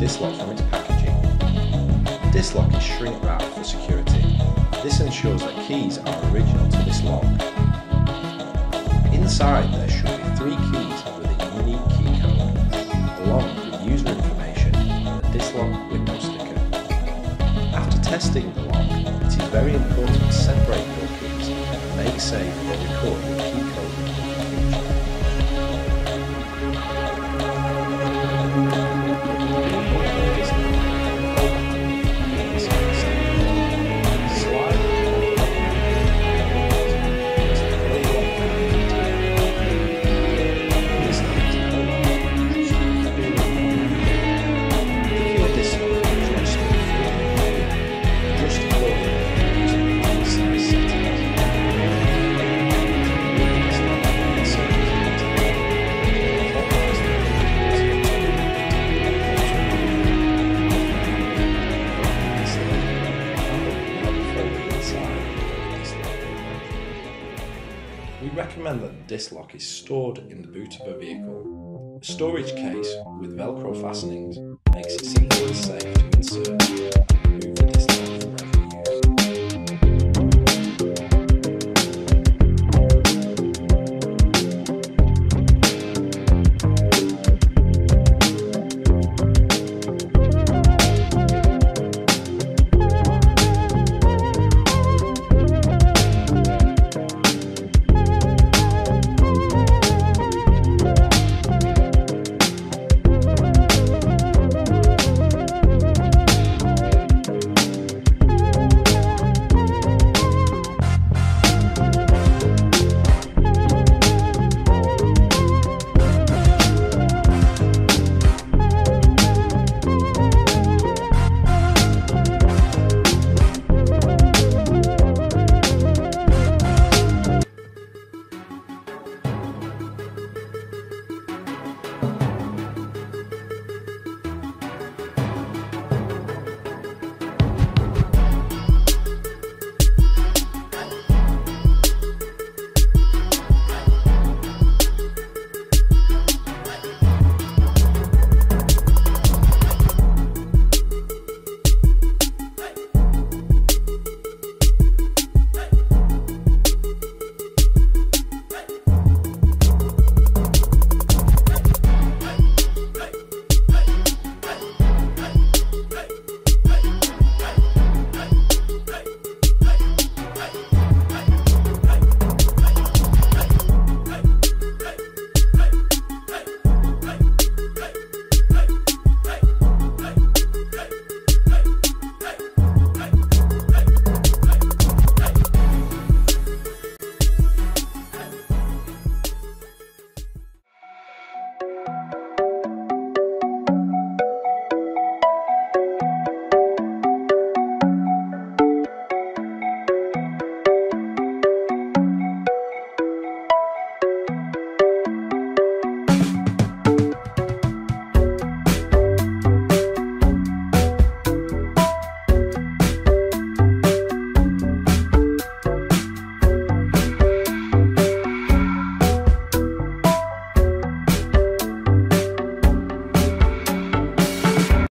Dislodge from its packaging. This lock is shrink wrapped for security. This ensures that keys are original to this lock. Inside there should be 3 keys with a unique key code, along with user information and a Dislodge window sticker. After testing the lock, it is very important to separate your keys and make save or record your key code. We recommend that the Dislodge is stored in the boot of a vehicle. A storage case with Velcro fastenings makes it simple and safe to insert.